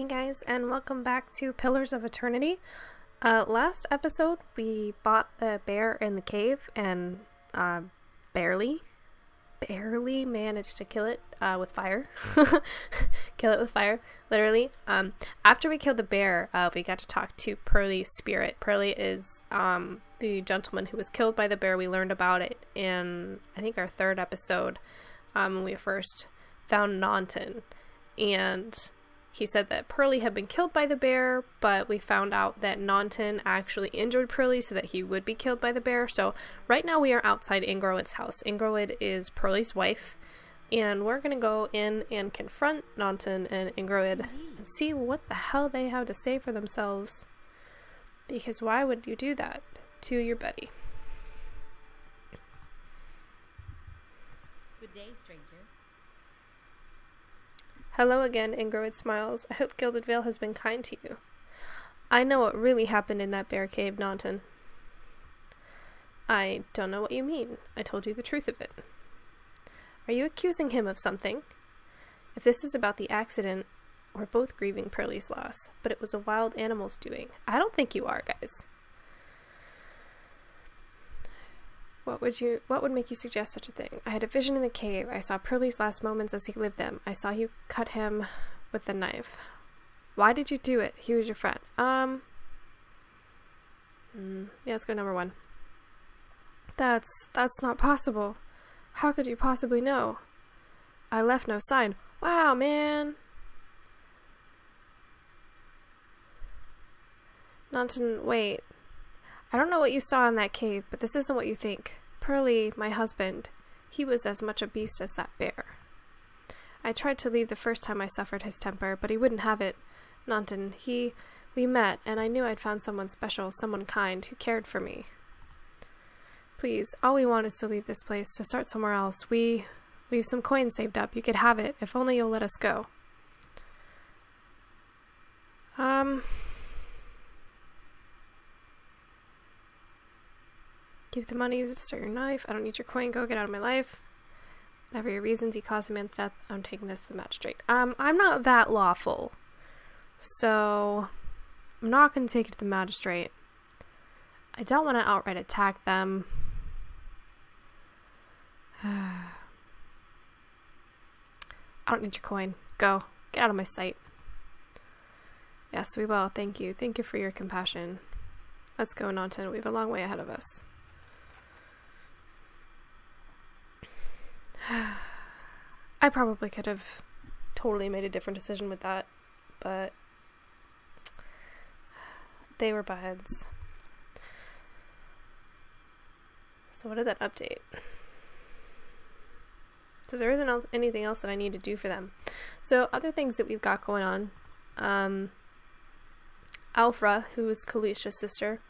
Hey guys, and welcome back to Pillars of Eternity. Last episode we bought the bear in the cave and barely managed to kill it with fire. Kill it with fire, literally. After we killed the bear, we got to talk to Pearly's spirit. Pearly is the gentleman who was killed by the bear. We learned about it in, I think, our third episode when we first found Nanton. And he said that Pearly had been killed by the bear, but we found out that Nonten actually injured Pearly so that he would be killed by the bear. So right now we are outside Ingrid's house. Ingrid is Pearly's wife, and we're going to go in and confront Nonten and Ingrid and see what the hell they have to say for themselves. Because why would you do that to your buddy? Good day, stranger. Hello again, Ingrid smiles. I hope Gildedville has been kind to you. I know what really happened in that bear cave, Nanton. I don't know what you mean. I told you the truth of it. Are you accusing him of something? If this is about the accident, we're both grieving Pearly's loss, but it was a wild animal's doing. I don't think you are, guys. What would make you suggest such a thing? I had a vision in the cave. I saw Pearly's last moments as he lived them. I saw you cut him with the knife. Why did you do it? He was your friend. Yeah, let's go number one. That's not possible. How could you possibly know? I left no sign. Wow, man. Nanton, wait. I don't know what you saw in that cave, but this isn't what you think. Pearly, my husband, he was as much a beast as that bear. I tried to leave the first time I suffered his temper, but he wouldn't have it. Nanton, we met, and I knew I'd found someone special, someone kind, who cared for me. Please, all we want is to leave this place, to start somewhere else. We've some coin saved up. You could have it, if only you'll let us go. Keep the money, use it to start your knife. I don't need your coin, go get out of my life. Whatever your reasons, you caused a man's death. I'm taking this to the magistrate. I'm not that lawful. So, I'm not going to take it to the magistrate. I don't want to outright attack them. I don't need your coin. Go. Get out of my sight. Yes, we will. Thank you. Thank you for your compassion. Let's go, Nanton. We have a long way ahead of us. I probably could have totally made a different decision with that, but they were buttheads. So what did that update? So there isn't anything else that I need to do for them. So other things that we've got going on. Alfra, who is Kalicia's sister,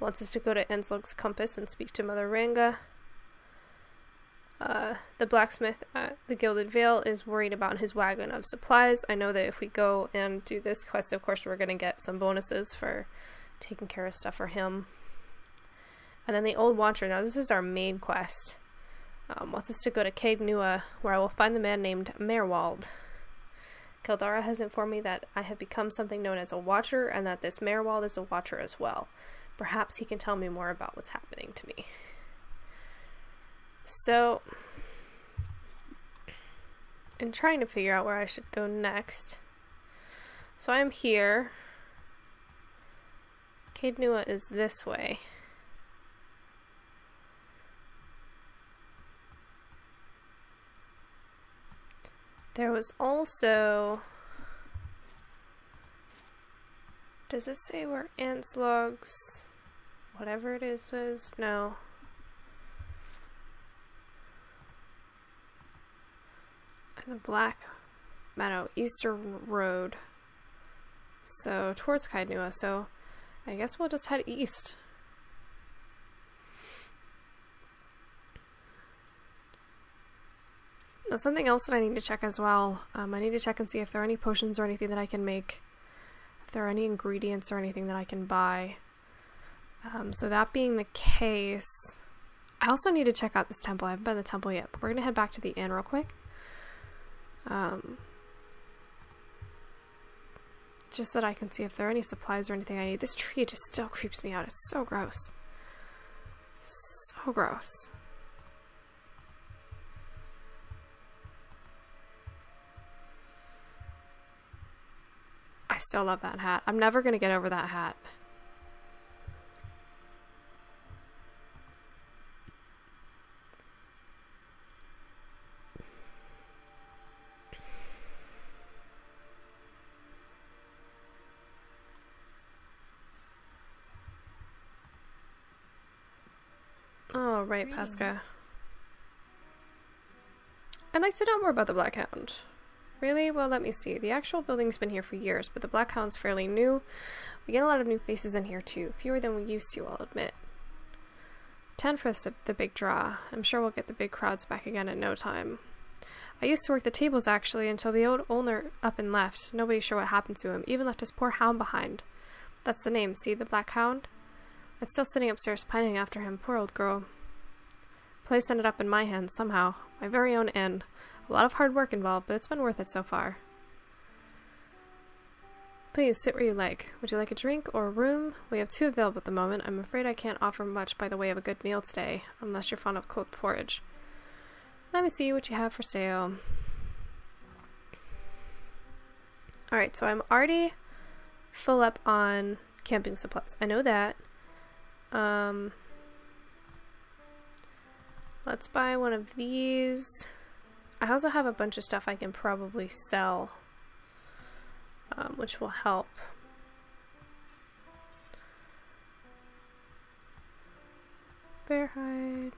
wants us to go to Anslög's compass and speak to Mother Ranga. The blacksmith at the Gildedville is worried about his wagon of supplies. I know that if we go and do this quest, of course, we're going to get some bonuses for taking care of stuff for him. And then the Old Watcher, now this is our main quest, wants us to go to Caed Nua, where I will find the man named Maerwald. Keldara has informed me that I have become something known as a Watcher, and that this Maerwald is a Watcher as well. Perhaps he can tell me more about what's happening to me. So, I'm trying to figure out where I should go next. So I'm here. Caed Nua is this way. There was also... Does it say where Anslög's... whatever it is is? No. The Black Meadow, Easter Road, so towards Caed Nua, so I guess we'll just head east. Now something else that I need to check as well, I need to check and see if there are any potions or anything that I can make, if there are any ingredients or anything that I can buy. So that being the case, I also need to check out this temple. I haven't been to the temple yet, but we're going to head back to the inn real quick. just that I can see if there are any supplies or anything I need. This tree just still creeps me out. It's so gross. So gross. I still love that hat. I'm never gonna get over that hat. Oh, right, Pasca. I'd like to know more about the Black Hound. Really? Well, let me see. The actual building's been here for years, but the Black Hound's fairly new. We get a lot of new faces in here, too. Fewer than we used to, I'll admit. 10 for the big draw. I'm sure we'll get the big crowds back again in no time. I used to work the tables, actually, until the old owner up and left. Nobody's sure what happened to him. Even left his poor hound behind. That's the name, see? The Black Hound? It's still sitting upstairs pining after him. Poor old girl. Place ended up in my hands, somehow. My very own inn. A lot of hard work involved, but it's been worth it so far. Please, sit where you like. Would you like a drink or a room? We have two available at the moment. I'm afraid I can't offer much by the way of a good meal today, unless you're fond of cold porridge. Let me see what you have for sale. Alright, so I'm already full up on camping supplies. I know that. Let's buy one of these. I also have a bunch of stuff I can probably sell, which will help. Bear hide.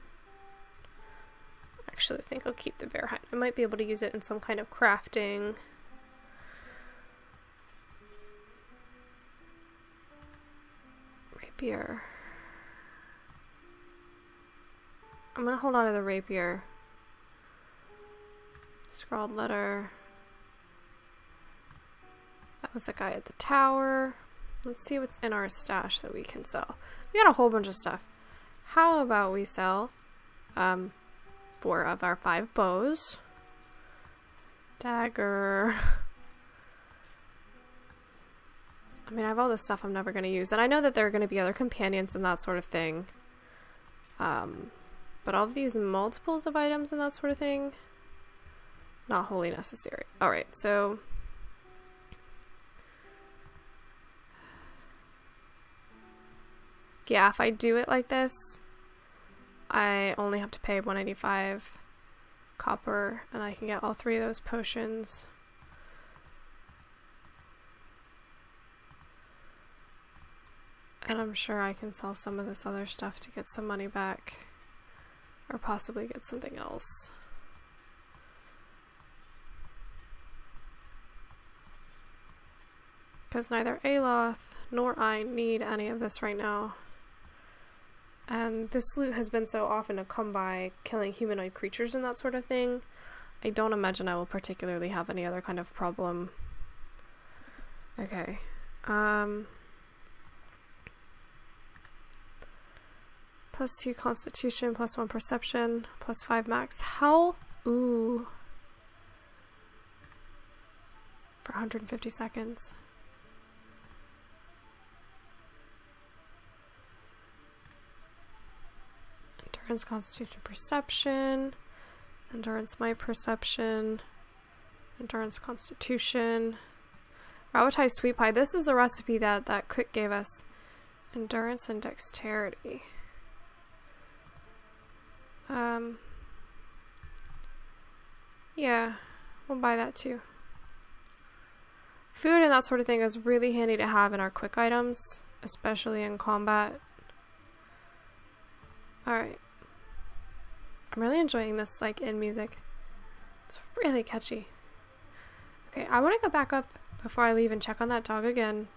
Actually, I think I'll keep the bear hide. I might be able to use it in some kind of crafting. Rapier. I'm gonna hold on to the rapier. Scrawled letter. That was the guy at the tower. Let's see what's in our stash that we can sell. We got a whole bunch of stuff. How about we sell 4 of our 5 bows. Dagger. I mean, I have all this stuff I'm never going to use. And I know that there are going to be other companions and that sort of thing. But all of these multiples of items and that sort of thing... not wholly necessary. Alright, so... yeah, if I do it like this, I only have to pay 185 copper, and I can get all 3 of those potions. And I'm sure I can sell some of this other stuff to get some money back. Or possibly get something else. Because neither Aloth nor I need any of this right now. And this loot has been so often a come by killing humanoid creatures and that sort of thing. I don't imagine I will particularly have any other kind of problem. Okay. Plus 2 constitution, plus 1 perception, plus 5 max health. Ooh. For 150 seconds. Endurance, constitution, perception. Endurance, my perception. Endurance, constitution. Rawatai Sweet Pie. This is the recipe that cook gave us. Endurance and dexterity. Yeah, we'll buy that too. Food and that sort of thing is really handy to have in our quick items, especially in combat. Alright. I'm really enjoying this, like, in music. It's really catchy. Okay, I want to go back up before I leave and check on that dog again.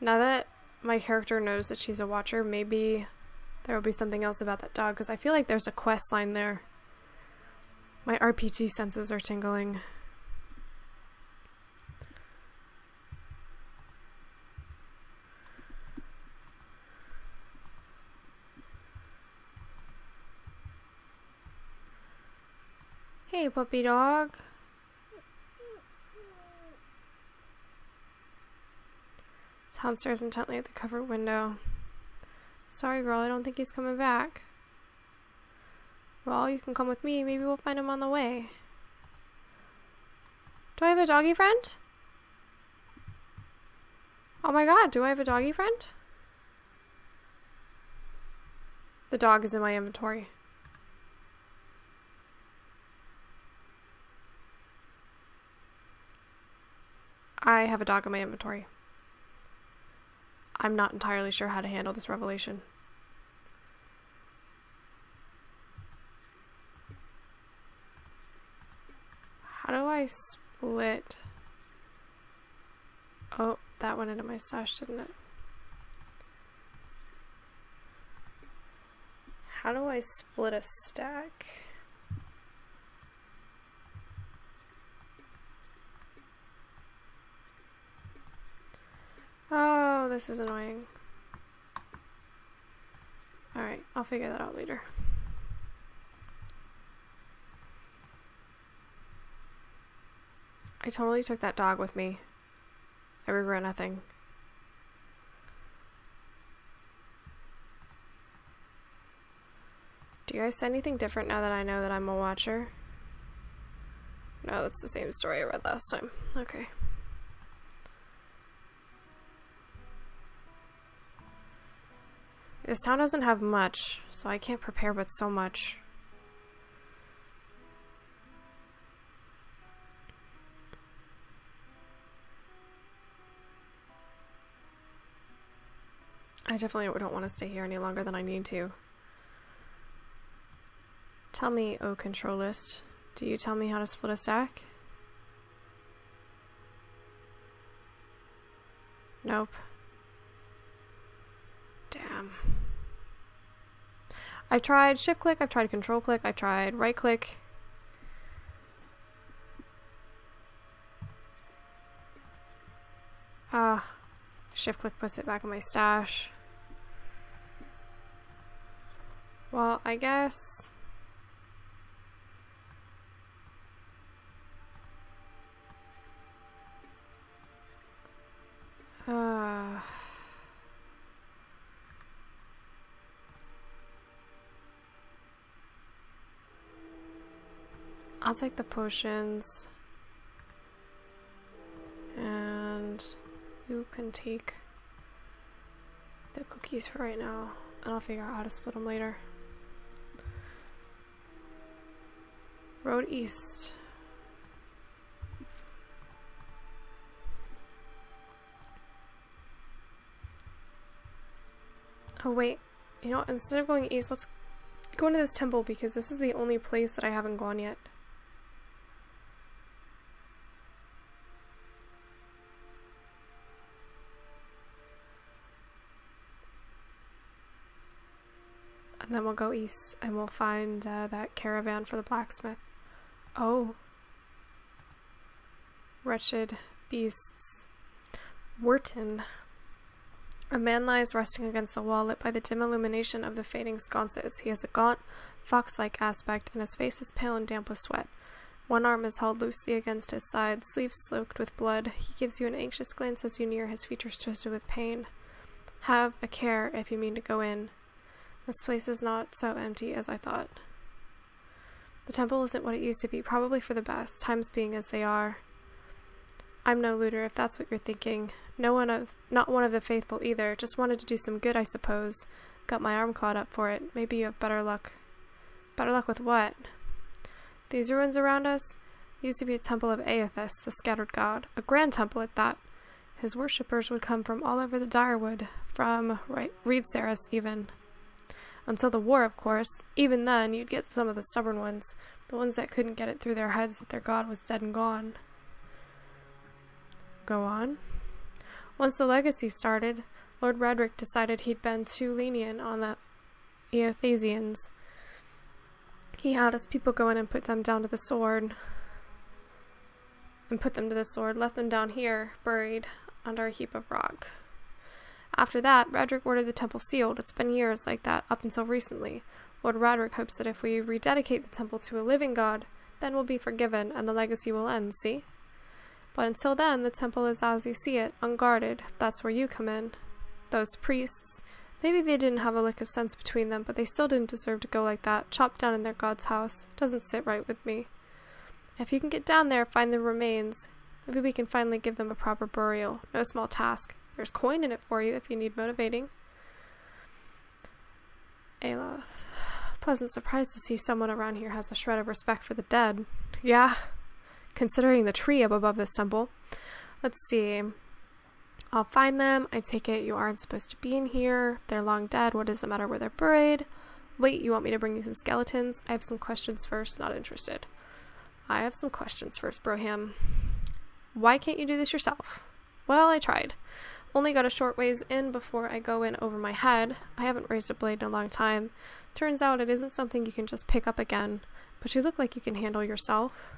Now that my character knows that she's a watcher, maybe there will be something else about that dog, because I feel like there's a quest line there. My RPG senses are tingling. Hey, puppy dog. Hound stares intently at the covered window. Sorry, girl, I don't think he's coming back. Well, you can come with me. Maybe we'll find him on the way. Do I have a doggy friend? Oh my god, do I have a doggy friend? The dog is in my inventory. I have a dog in my inventory. I'm not entirely sure how to handle this revelation. How do I split? Oh, that went into my stash, didn't it? How do I split a stack? Oh, this is annoying. Alright, I'll figure that out later. I totally took that dog with me. I regret nothing. Do you guys see anything different now that I know that I'm a watcher? No, that's the same story I read last time. Okay. This town doesn't have much, so I can't prepare but so much. I definitely don't want to stay here any longer than I need to. Tell me, oh control list, do you tell me how to split a stack? Nope. Damn. I've tried shift click, I've tried control click, I've tried right click. Shift click puts it back in my stash. Well, I guess I'll take the potions, and you can take the cookies for right now, and I'll figure out how to split them later. Road east. Oh wait, you know what? Instead of going east, let's go into this temple, because this is the only place that I haven't gone yet. And then we'll go east, and we'll find that caravan for the blacksmith. Oh. Wretched beasts. Wharton. A man lies resting against the wall, lit by the dim illumination of the fading sconces. He has a gaunt, fox-like aspect, and his face is pale and damp with sweat. One arm is held loosely against his side, sleeves soaked with blood. He gives you an anxious glance as you near, his features twisted with pain. Have a care if you mean to go in. This place is not so empty as I thought. The temple isn't what it used to be, probably for the best, times being as they are. I'm no looter, if that's what you're thinking. Not one of the faithful either, just wanted to do some good, I suppose. Got my arm caught up for it. Maybe you have better luck. Better luck with what? These ruins around us used to be a temple of Aethys, the scattered god. A grand temple at that. His worshippers would come from all over the Dyrwood, from Reed Saris even. Until the war, of course. Even then, you'd get some of the stubborn ones. The ones that couldn't get it through their heads that their god was dead and gone. Go on. Once the legacy started, Lord Roderick decided he'd been too lenient on the Eothasians. He had his people go in and put them down to the sword. Left them down here, buried under a heap of rock. After that, Raedric ordered the temple sealed. It's been years like that, up until recently. Lord Raedric hopes that if we rededicate the temple to a living god, then we'll be forgiven, and the legacy will end, see? But until then, the temple is as you see it, unguarded. That's where you come in. Those priests. Maybe they didn't have a lick of sense between them, but they still didn't deserve to go like that, chopped down in their god's house. Doesn't sit right with me. If you can get down there, find the remains. Maybe we can finally give them a proper burial. No small task. There's coin in it for you if you need motivating. Aloth. Pleasant surprise to see someone around here has a shred of respect for the dead. Yeah. Considering the tree up above this temple. Let's see. I'll find them. I take it you aren't supposed to be in here. They're long dead. What does it matter where they're buried? Wait, you want me to bring you some skeletons? I have some questions first. Not interested. I have some questions first, Broham. Why can't you do this yourself? Well, I tried. Only got a short ways in before I go in over my head. I haven't raised a blade in a long time. Turns out it isn't something you can just pick up again. But you look like you can handle yourself.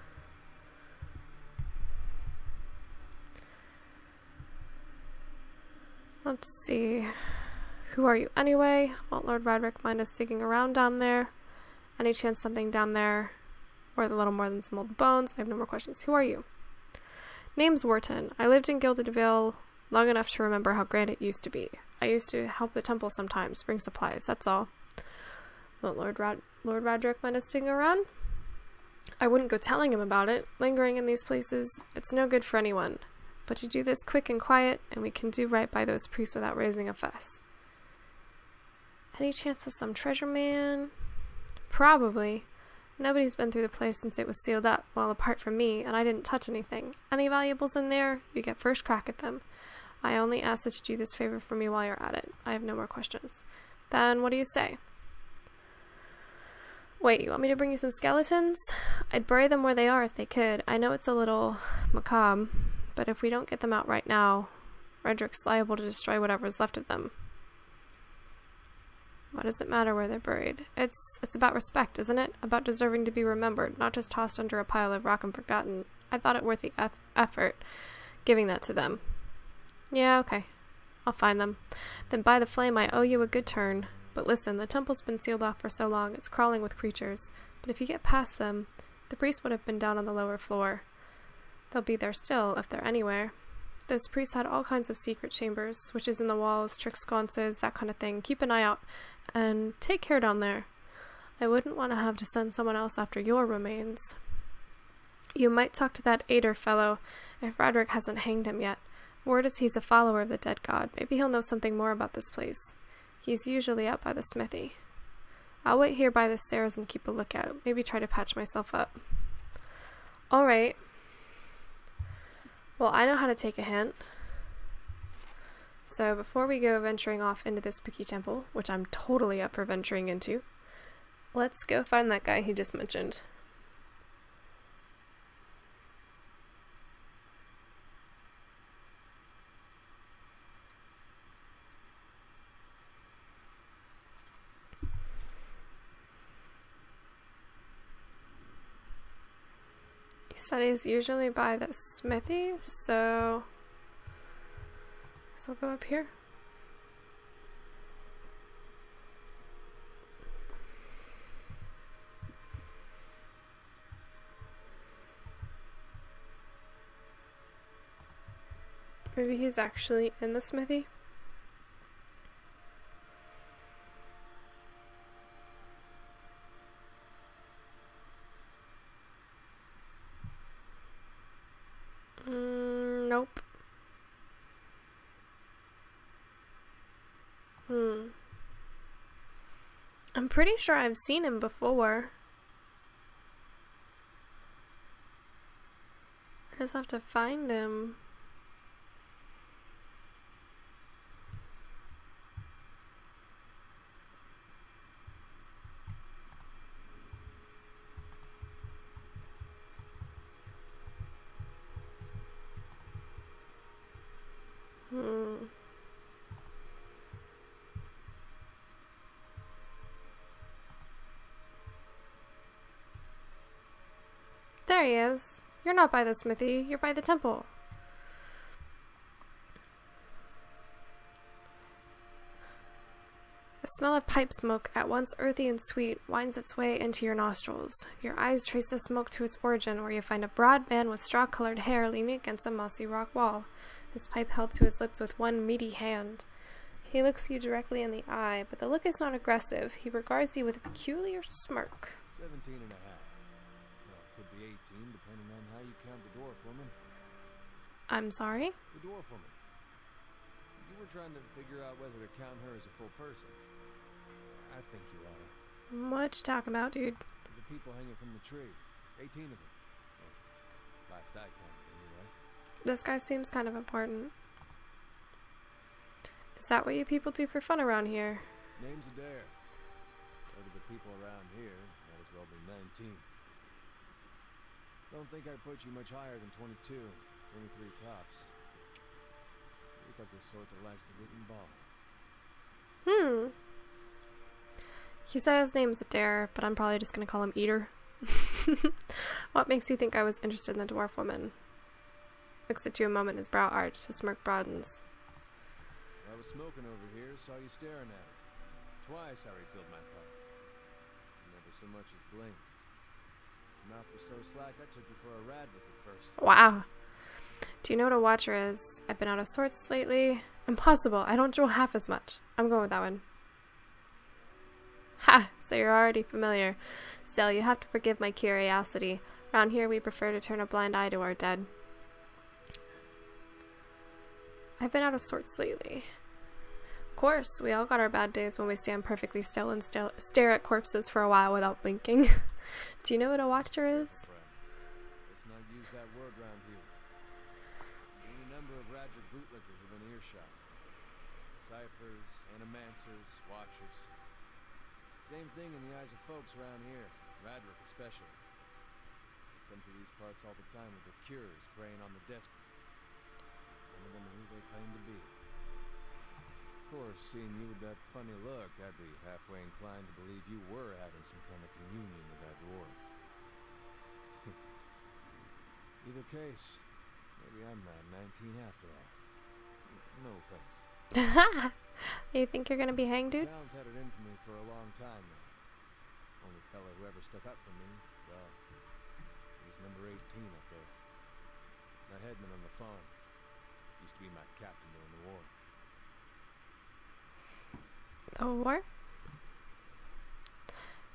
Let's see. Who are you anyway? Won't Lord Roderick mind us digging around down there? Any chance something down there? Worth a little more than some old bones. I have no more questions. Who are you? Name's Wharton. I lived in Gildedville long enough to remember how grand it used to be. I used to help the temple sometimes, bring supplies, that's all. Won't Lord Roderick mind us digging around? I wouldn't go telling him about it. Lingering in these places, it's no good for anyone. But you do this quick and quiet, and we can do right by those priests without raising a fuss. Any chance of some treasure man? Probably. Nobody's been through the place since it was sealed up, well, apart from me, and I didn't touch anything. Any valuables in there? You get first crack at them. I only ask that you do this favor for me while you're at it. I have no more questions. Then what do you say? Wait, you want me to bring you some skeletons? I'd bury them where they are if they could. I know it's a little macabre. But if we don't get them out right now, Raedric's liable to destroy whatever's left of them. What does it matter where they're buried? It's about respect, isn't it? About deserving to be remembered, not just tossed under a pile of rock and forgotten. I thought it worth the effort giving that to them. Yeah, okay. I'll find them. Then by the flame, I owe you a good turn. But listen, the temple's been sealed off for so long, it's crawling with creatures. But if you get past them, the priest would have been down on the lower floor. They'll be there still, if they're anywhere. Those priests had all kinds of secret chambers, switches in the walls, trick sconces, that kind of thing. Keep an eye out, and take care down there. I wouldn't want to have to send someone else after your remains. You might talk to that Eder fellow, if Roderick hasn't hanged him yet. Word is he's a follower of the dead god. Maybe he'll know something more about this place. He's usually out by the smithy. I'll wait here by the stairs and keep a lookout. Maybe try to patch myself up. All right. Well, I know how to take a hint. So before we go venturing off into this spooky temple, which I'm totally up for venturing into, let's go find that guy he just mentioned. Studies usually by the smithy, so we'll go up here. Maybe he's actually in the smithy. Nope. I'm pretty sure I've seen him before. I just have to find him. There he is. You're not by the smithy, you're by the temple. The smell of pipe smoke, at once earthy and sweet, winds its way into your nostrils. Your eyes trace the smoke to its origin, where you find a broad man with straw-colored hair leaning against a mossy rock wall, his pipe held to his lips with one meaty hand. He looks you directly in the eye, but the look is not aggressive. He regards you with a peculiar smirk. 17 and a half. Well, it could be 18, depending on how you count the dwarf woman. I'm sorry? The dwarf woman. You were trying to figure out whether to count her as a full person. I think you ought to. What you talking about, dude? The people hanging from the tree. 18 of them. Well, last I counted, anyway. This guy seems kind of important. Is that what you people do for fun around here? Name's Adair. Out of the people around here, might as well be 19. Don't think I put you much higher than 22. 23 tops. You look like the sort that likes to get involved. He said his name's Adair, but I'm probably just gonna call him Eder. What makes you think I was interested in the dwarf woman? Looks at you a moment, his brow arched, his smirk broadens. I was smoking over here, saw you staring at it. Twice I refilled my pipe. Never so much as blinked. Your mouth was so slack I took you for a Raedric at first. Wow. Do you know what a watcher is? I've been out of sorts lately. Impossible. I don't drool half as much. I'm going with that one. Ha! So you're already familiar. Still, you have to forgive my curiosity. Round here we prefer to turn a blind eye to our dead. I've been out of sorts lately. Of course, we all got our bad days when we stand perfectly still and stare at corpses for a while without blinking. Do you know what a watcher is? Let's not use that word round here. Any number of Raedric bootlickers within earshot. Ciphers, animancers, watchers. Same thing in the eyes of folks around here, Raedric especially. Come to these parts all the time with their cures preying on the desperate. Than who they claim to be. Of course, seeing you with that funny look, I'd be halfway inclined to believe you were having some kind of communion with that dwarf. Either case, maybe I'm not 19 after all. No offense. You think you're gonna be hanged, dude? Town's had it in for me for a long time now. Only fellow who ever stuck up for me, well, he's number 18 up there. My headman on the phone. Used to be my captain during the war. The war?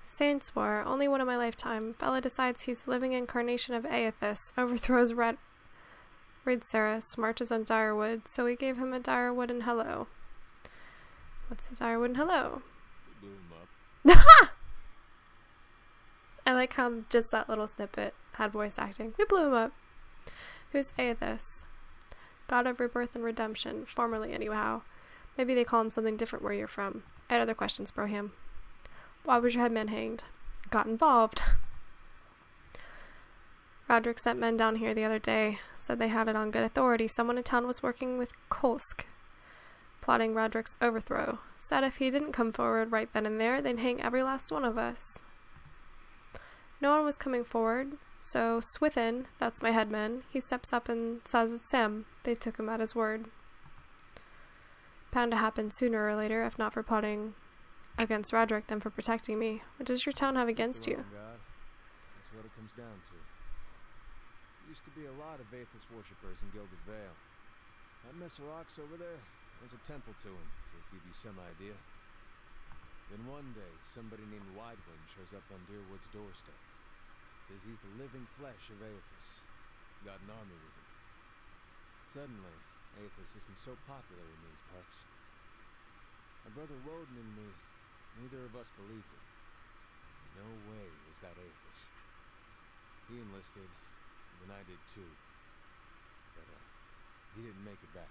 Saints War, only one in my lifetime. Fella decides he's living incarnation of Aethys, overthrows Reed Saris, marches on Dyrwood, so we gave him a Dyrwood and hello. What's a Dyrwood and hello? We blew him up. I like how just that little snippet had voice acting. We blew him up. Who's Aethys? God of rebirth and redemption, formerly anyhow. Maybe they call him something different where you're from. I had other questions, Broham. Why was your headman hanged? Got involved. Roderick sent men down here the other day. Said they had it on good authority. Someone in town was working with Kolsc, plotting Roderick's overthrow. Said if he didn't come forward right then and there, they'd hang every last one of us. No one was coming forward. So, Swithin, that's my headman, he steps up and says it's him. They took him at his word. Bound to happen sooner or later, if not for plotting against Roderick, than for protecting me. What does your town have against you? God. That's what it comes down to. There used to be a lot of Aethys worshippers in Gildedville. That mess of rocks over there, there's a temple to him, to give you some idea. Then one day, somebody named Widewind shows up on Dyrwood's doorstep. Says he's the living flesh of Aethys. Got an army with him. Suddenly, Aethys isn't so popular in these parts. My brother Woden and me, neither of us believed it. No way was that Aethys. He enlisted, and then I did too. But he didn't make it back.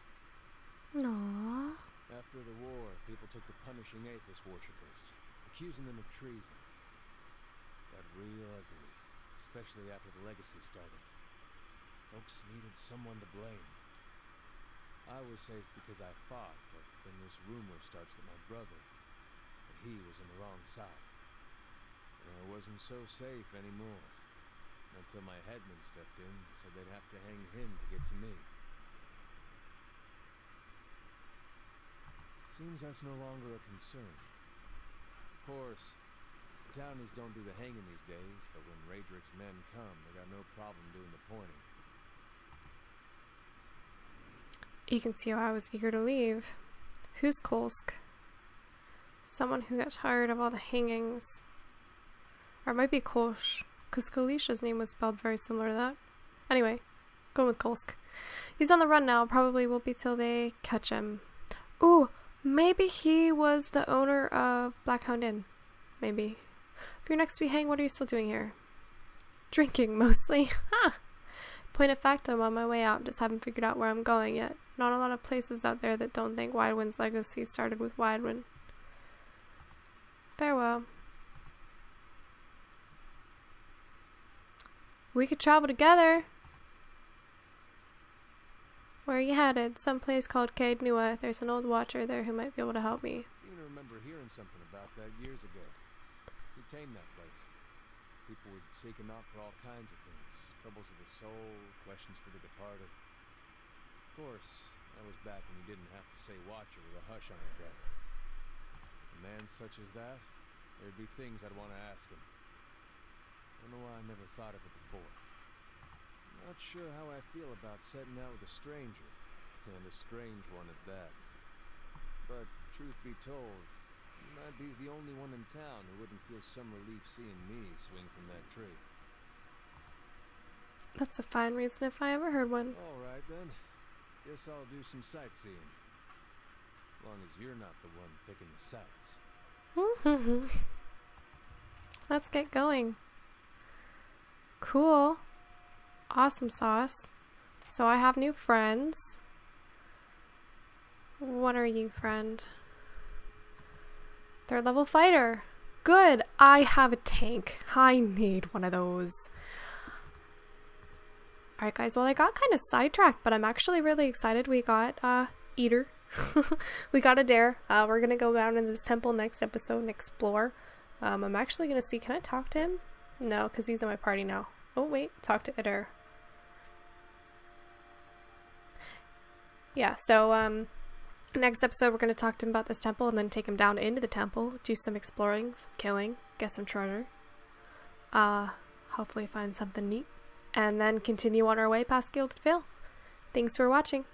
Aww. After the war, people took to punishing Aethys worshippers, accusing them of treason. Got real ugly. Especially after the legacy started. Folks needed someone to blame. I was safe because I fought, but then this rumor starts that my brother, that he was on the wrong side. And I wasn't so safe anymore. Until my headman stepped in and said they'd have to hang him to get to me. Seems that's no longer a concern. course, townies don't do the hanging these days, but when Raedric's men come, they got no problem doing the pointing. You can see why I was eager to leave. Who's Kolsc? Someone who got tired of all the hangings. Or it might be Kolsc, because Kalisha's name was spelled very similar to that. Anyway, going with Kolsc. He's on the run now, probably won't be till they catch him. Ooh, maybe he was the owner of Black Hound Inn. Maybe. If you're next to be hanged, what are you still doing here? Drinking, mostly. Ha! Point of fact, I'm on my way out, just haven't figured out where I'm going yet. Not a lot of places out there that don't think Widewind's legacy started with Widewind. Farewell. We could travel together. Where are you headed? Some place called Caed Nua. There's an old watcher there who might be able to help me. I seem to remember hearing something about that years ago. He tamed that place. People would seek him out for all kinds of things. Troubles of the soul, questions for the departed. Of course, that was back when you didn't have to say watcher with a hush on your breath. A man such as that, there'd be things I'd want to ask him. I don't know why I never thought of it before. I'm not sure how I feel about setting out with a stranger, and a strange one at that. But, truth be told, I'd be the only one in town who wouldn't feel some relief seeing me swing from that tree. That's a fine reason if I ever heard one. Alright then. Guess I'll do some sightseeing. As long as you're not the one picking the sights. Let's get going. Cool. Awesome sauce. So I have new friends. What are you, friend? 3rd level fighter. Good. I have a tank. I need one of those. Alright guys, well I got kind of sidetracked, but I'm actually really excited. We got Eder. We got Adair. We're gonna go down in this temple next episode and explore. I'm actually gonna see, can I talk to him? No, because he's in my party now. Oh wait, talk to Eder. Yeah, so next episode we're going to talk to him about this temple and then take him down into the temple, do some exploring, some killing, get some treasure. Hopefully find something neat. And then continue on our way past Gildedville. Thanks for watching.